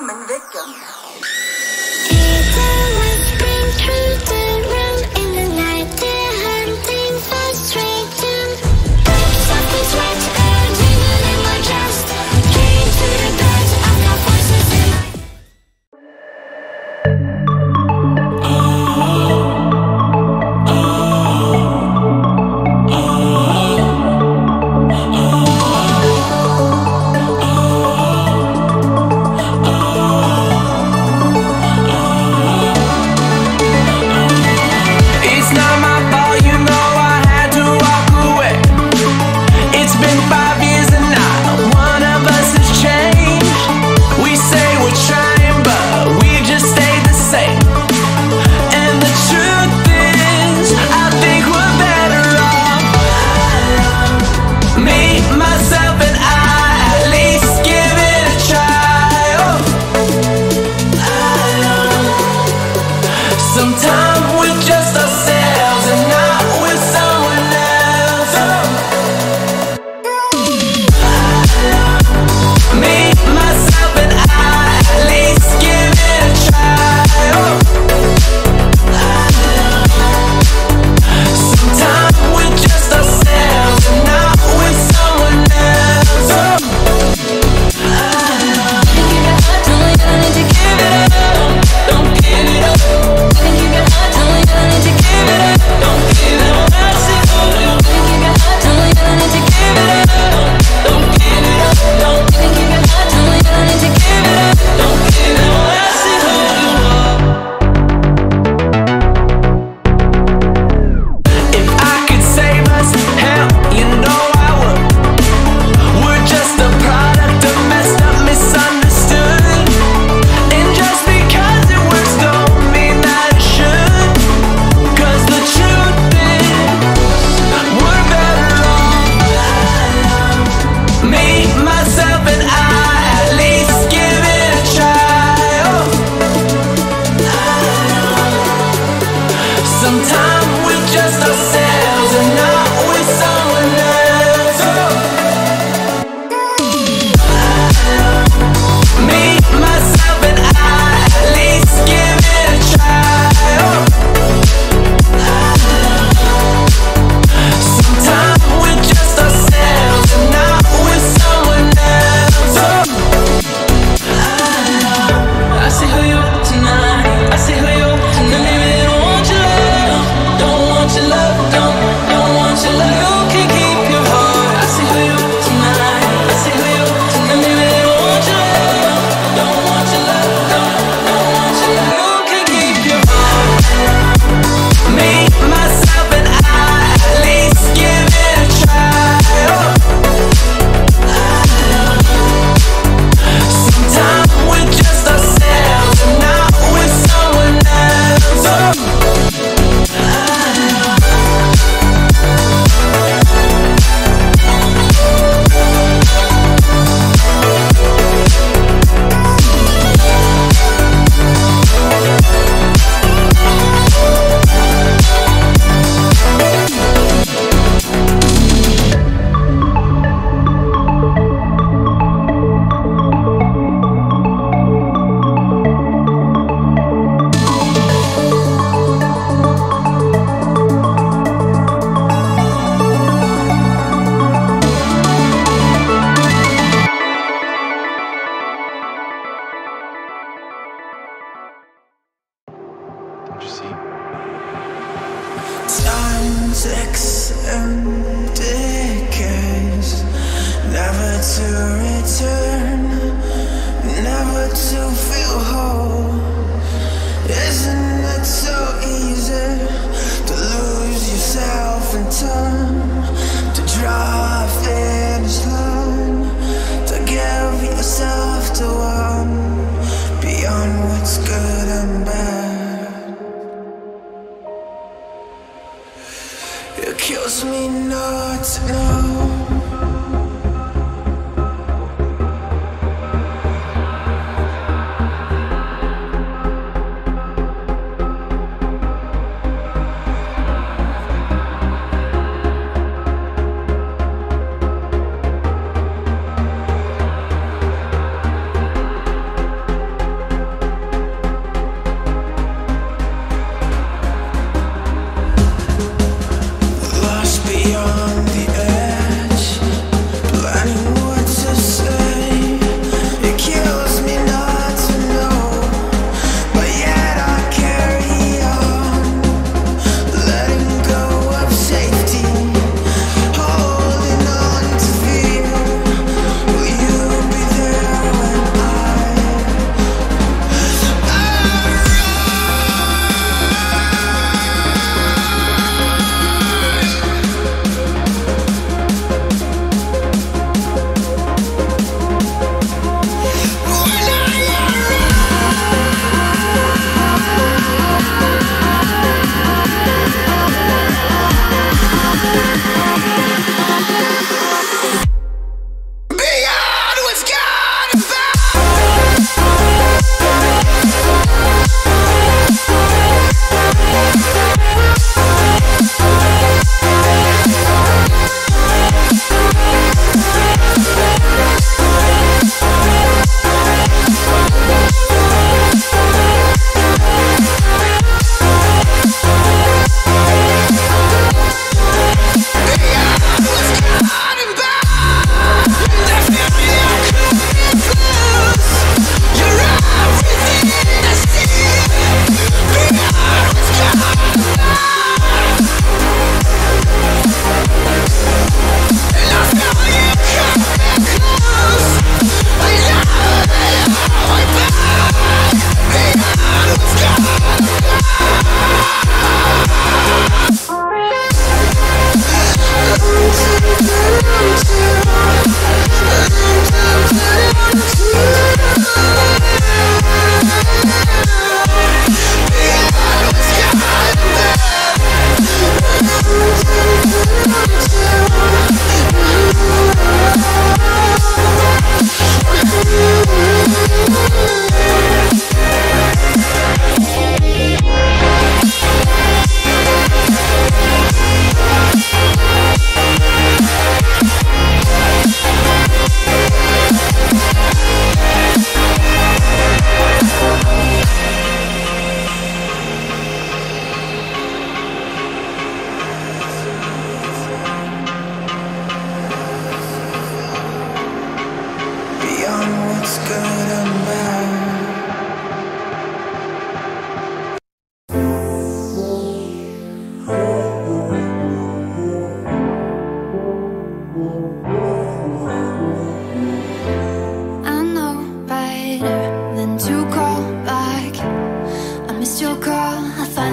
human victim. Time's and decays, never to return, never to feel whole. Isn't it so easy to lose yourself in time, to draw a finish line, to give yourself to one beyond what's good and bad? It kills me not to know.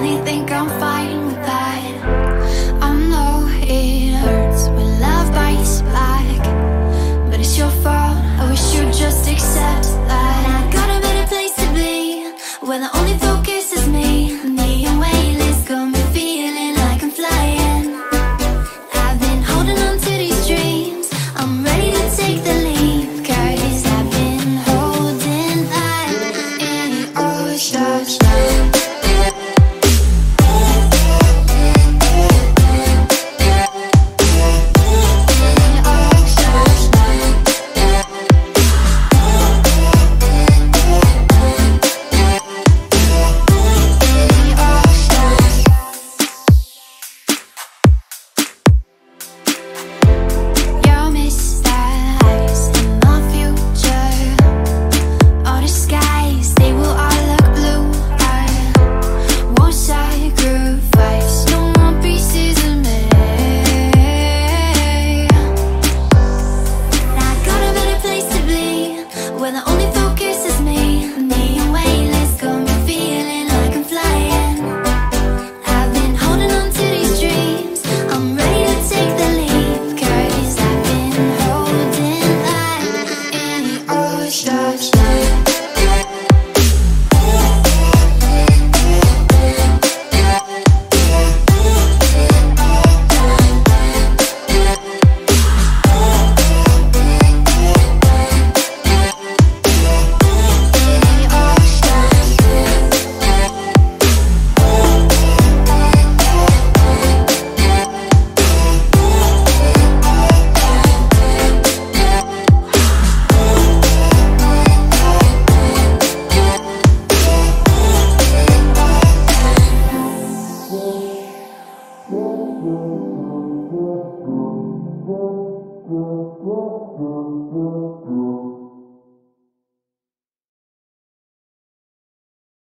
anything.